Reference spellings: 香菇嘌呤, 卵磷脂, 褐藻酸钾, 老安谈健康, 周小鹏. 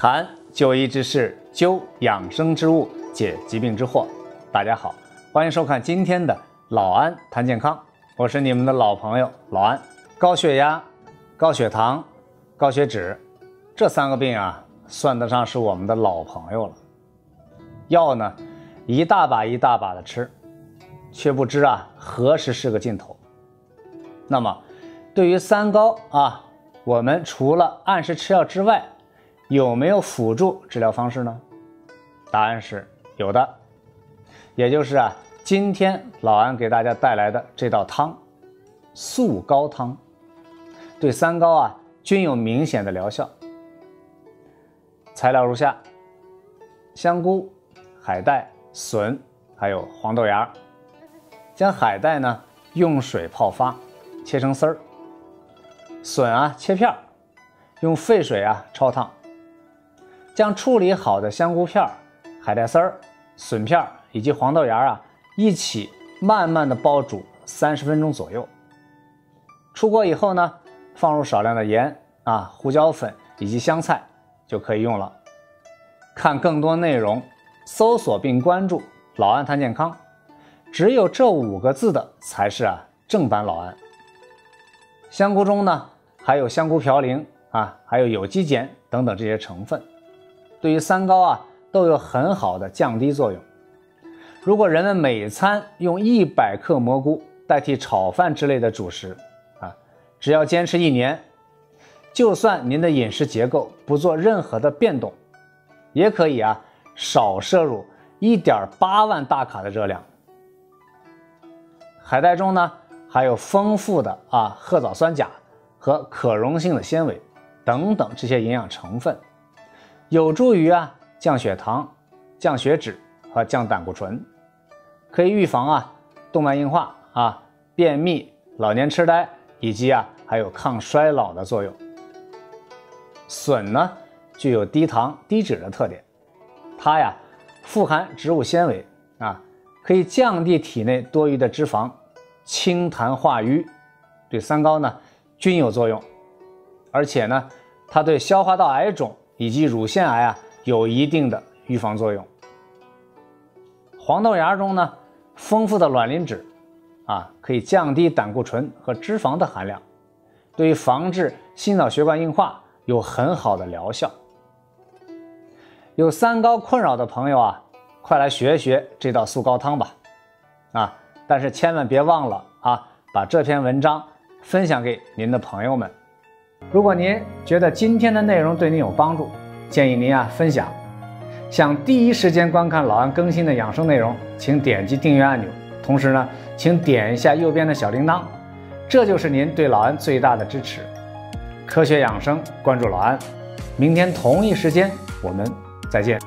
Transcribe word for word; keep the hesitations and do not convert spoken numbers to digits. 谈就医之事，究养生之物，解疾病之惑。大家好，欢迎收看今天的老安谈健康，我是你们的老朋友老安。高血压、高血糖、高血脂这三个病啊，算得上是我们的老朋友了。药呢，一大把一大把的吃，却不知啊何时是个尽头。那么，对于三高啊，我们除了按时吃药之外，有没有辅助治疗方式呢？答案是有的，也就是啊，今天老安给大家带来的这道汤——素高汤，对三高啊均有明显的疗效。材料如下：香菇、海带、笋，还有黄豆芽。将海带呢用水泡发，切成丝儿；笋啊切片，用沸水啊焯烫。将处理好的香菇片、海带丝儿、笋片以及黄豆芽啊一起慢慢的煲煮三十分钟左右。出锅以后呢，放入少量的盐啊、胡椒粉以及香菜就可以用了。看更多内容，搜索并关注“老安谈健康”，只有这五个字的才是啊正版老安。香菇中呢还有香菇嘌呤啊，还有有机碱等等这些成分。对于三高啊都有很好的降低作用。如果人们每餐用一百克蘑菇代替炒饭之类的主食啊，只要坚持一年，就算您的饮食结构不做任何的变动，也可以啊少摄入 一点八 万大卡的热量。海带中呢还有丰富的啊褐藻酸钾和可溶性的纤维等等这些营养成分。有助于啊降血糖、降血脂和降胆固醇，可以预防啊动脉硬化啊、便秘、老年痴呆以及啊还有抗衰老的作用。笋呢具有低糖低脂的特点，它呀富含植物纤维啊，可以降低体内多余的脂肪，清痰化瘀，对三高呢均有作用，而且呢它对消化道癌肿以及乳腺癌啊有一定的预防作用。黄豆芽中呢丰富的卵磷脂啊，可以降低胆固醇和脂肪的含量，对于防治心脑血管硬化有很好的疗效。有三高困扰的朋友啊，快来学学这道素高汤吧啊！但是千万别忘了啊，把这篇文章分享给您的朋友们。如果您觉得今天的内容对您有帮助，建议您啊分享。想第一时间观看老安更新的养生内容，请点击订阅按钮，同时呢，请点一下右边的小铃铛，这就是您对老安最大的支持。科学养生，关注老安，明天同一时间我们再见。